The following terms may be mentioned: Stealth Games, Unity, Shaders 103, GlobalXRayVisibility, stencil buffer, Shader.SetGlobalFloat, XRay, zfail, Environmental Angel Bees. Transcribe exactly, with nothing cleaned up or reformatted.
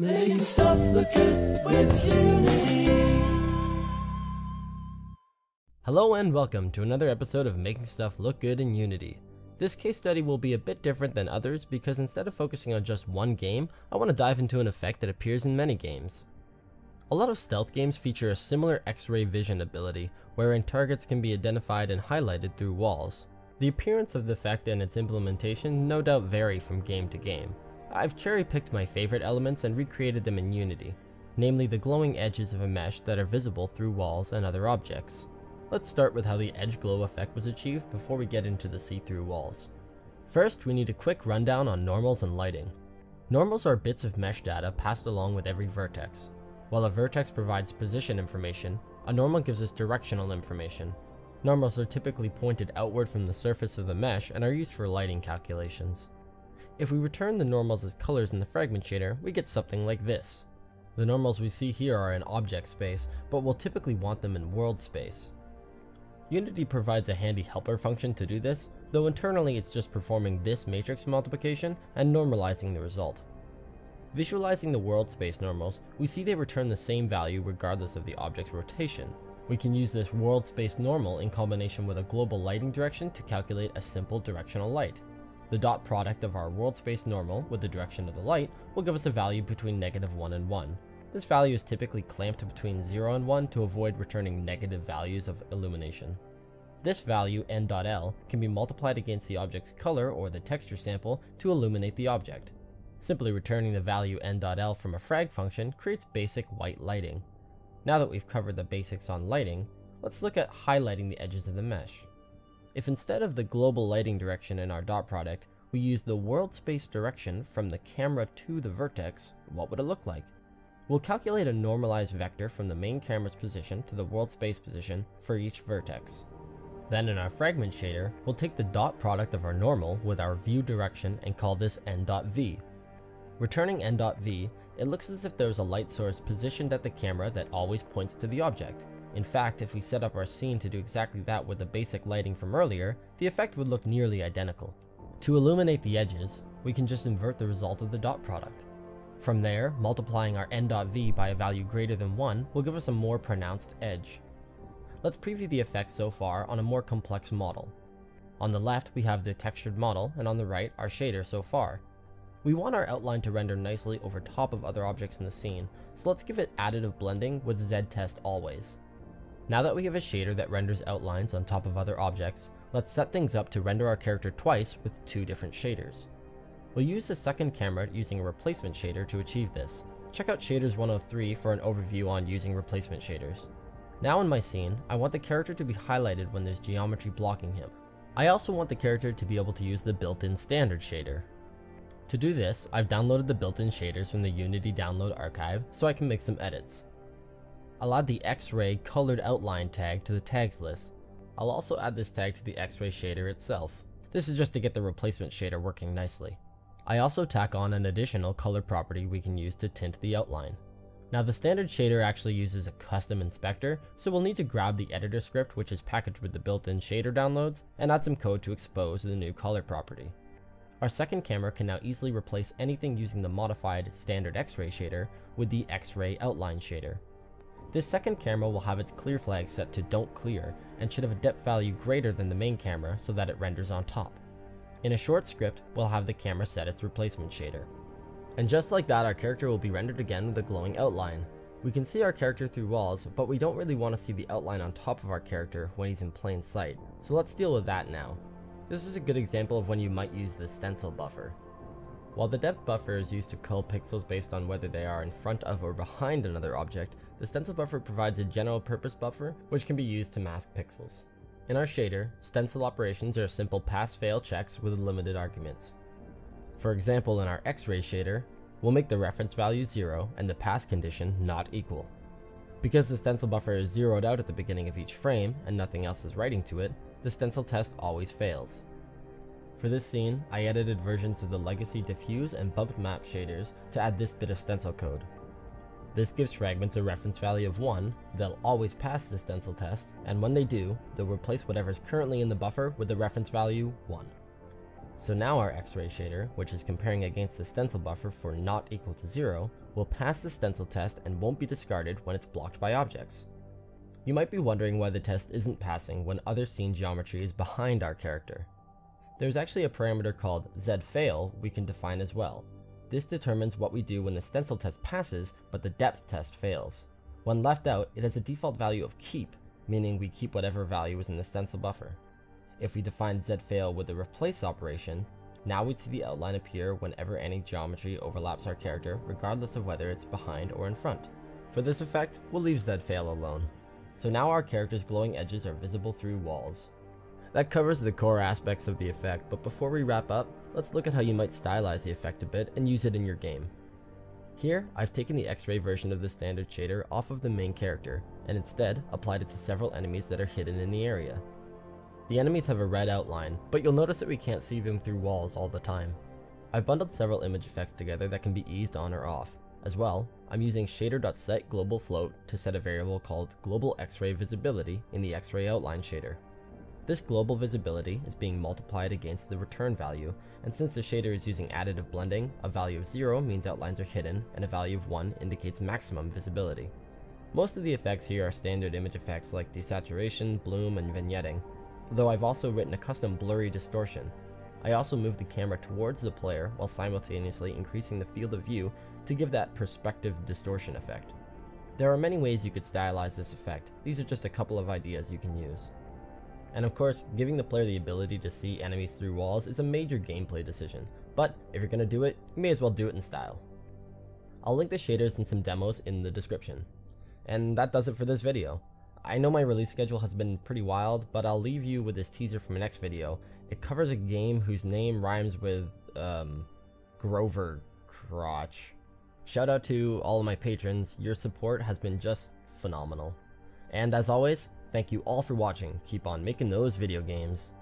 Making stuff look good with Unity. Hello and welcome to another episode of Making Stuff Look Good in Unity. This case study will be a bit different than others because instead of focusing on just one game, I want to dive into an effect that appears in many games. A lot of stealth games feature a similar X-ray vision ability, wherein targets can be identified and highlighted through walls. The appearance of the effect and its implementation no doubt vary from game to game. I've cherry-picked my favorite elements and recreated them in Unity, namely the glowing edges of a mesh that are visible through walls and other objects. Let's start with how the edge glow effect was achieved before we get into the see-through walls. First, we need a quick rundown on normals and lighting. Normals are bits of mesh data passed along with every vertex. While a vertex provides position information, a normal gives us directional information. Normals are typically pointed outward from the surface of the mesh and are used for lighting calculations. If we return the normals as colors in the fragment shader, we get something like this. The normals we see here are in object space, but we'll typically want them in world space. Unity provides a handy helper function to do this, though internally it's just performing this matrix multiplication and normalizing the result. Visualizing the world space normals, we see they return the same value regardless of the object's rotation. We can use this world space normal in combination with a global lighting direction to calculate a simple directional light. The dot product of our world space normal with the direction of the light will give us a value between negative one and one. This value is typically clamped between zero and one to avoid returning negative values of illumination. This value, n dot L, can be multiplied against the object's color or the texture sample to illuminate the object. Simply returning the value n dot L from a frag function creates basic white lighting. Now that we've covered the basics on lighting, let's look at highlighting the edges of the mesh. If instead of the global lighting direction in our dot product, we use the world space direction from the camera to the vertex, what would it look like? We'll calculate a normalized vector from the main camera's position to the world space position for each vertex. Then in our fragment shader, we'll take the dot product of our normal with our view direction and call this n dot V. Returning n dot V, it looks as if there's a light source positioned at the camera that always points to the object. In fact, if we set up our scene to do exactly that with the basic lighting from earlier, the effect would look nearly identical. To illuminate the edges, we can just invert the result of the dot product. From there, multiplying our n dot V by a value greater than one will give us a more pronounced edge. Let's preview the effect so far on a more complex model. On the left, we have the textured model, and on the right, our shader so far. We want our outline to render nicely over top of other objects in the scene, so let's give it additive blending with Z test always. Now that we have a shader that renders outlines on top of other objects, let's set things up to render our character twice with two different shaders. We'll use a second camera using a replacement shader to achieve this. Check out Shaders one oh three for an overview on using replacement shaders. Now in my scene, I want the character to be highlighted when there's geometry blocking him. I also want the character to be able to use the built-in standard shader. To do this, I've downloaded the built-in shaders from the Unity download archive so I can make some edits. I'll add the X-ray colored outline tag to the tags list. I'll also add this tag to the X-ray shader itself. This is just to get the replacement shader working nicely. I also tack on an additional color property we can use to tint the outline. Now the standard shader actually uses a custom inspector, so we'll need to grab the editor script which is packaged with the built-in shader downloads and add some code to expose the new color property. Our second camera can now easily replace anything using the modified standard X-ray shader with the X-ray outline shader. This second camera will have its clear flag set to don't clear and should have a depth value greater than the main camera so that it renders on top. In a short script, we'll have the camera set its replacement shader. And just like that, our character will be rendered again with a glowing outline. We can see our character through walls, but we don't really want to see the outline on top of our character when he's in plain sight, so let's deal with that now. This is a good example of when you might use the stencil buffer. While the depth buffer is used to cull pixels based on whether they are in front of or behind another object, the stencil buffer provides a general purpose buffer which can be used to mask pixels. In our shader, stencil operations are simple pass-fail checks with limited arguments. For example, in our X-ray shader, we'll make the reference value zero and the pass condition not equal. Because the stencil buffer is zeroed out at the beginning of each frame and nothing else is writing to it, the stencil test always fails. For this scene, I edited versions of the legacy diffuse and bumped map shaders to add this bit of stencil code. This gives fragments a reference value of one, they'll always pass the stencil test, and when they do, they'll replace whatever's currently in the buffer with the reference value one. So now our X-ray shader, which is comparing against the stencil buffer for not equal to zero, will pass the stencil test and won't be discarded when it's blocked by objects. You might be wondering why the test isn't passing when other scene geometry is behind our character. There's actually a parameter called zfail we can define as well. This determines what we do when the stencil test passes, but the depth test fails. When left out, it has a default value of keep, meaning we keep whatever value is in the stencil buffer. If we define zfail with the replace operation, now we'd see the outline appear whenever any geometry overlaps our character, regardless of whether it's behind or in front. For this effect, we'll leave zfail alone. So now our character's glowing edges are visible through walls. That covers the core aspects of the effect, but before we wrap up, let's look at how you might stylize the effect a bit and use it in your game. Here, I've taken the X-ray version of the standard shader off of the main character, and instead applied it to several enemies that are hidden in the area. The enemies have a red outline, but you'll notice that we can't see them through walls all the time. I've bundled several image effects together that can be eased on or off. As well, I'm using Shader.SetGlobalFloat to set a variable called GlobalXRayVisibility in the X-ray outline shader. This global visibility is being multiplied against the return value, and since the shader is using additive blending, a value of zero means outlines are hidden, and a value of one indicates maximum visibility. Most of the effects here are standard image effects like desaturation, bloom, and vignetting, though I've also written a custom blurry distortion. I also moved the camera towards the player while simultaneously increasing the field of view to give that perspective distortion effect. There are many ways you could stylize this effect. These are just a couple of ideas you can use. And of course, giving the player the ability to see enemies through walls is a major gameplay decision, but if you're gonna do it, you may as well do it in style. I'll link the shaders and some demos in the description. And that does it for this video. I know my release schedule has been pretty wild, but I'll leave you with this teaser for my next video. It covers a game whose name rhymes with, um, Grover Crotch. Shout out to all of my patrons, your support has been just phenomenal. And as always, thank you all for watching, keep on making those video games.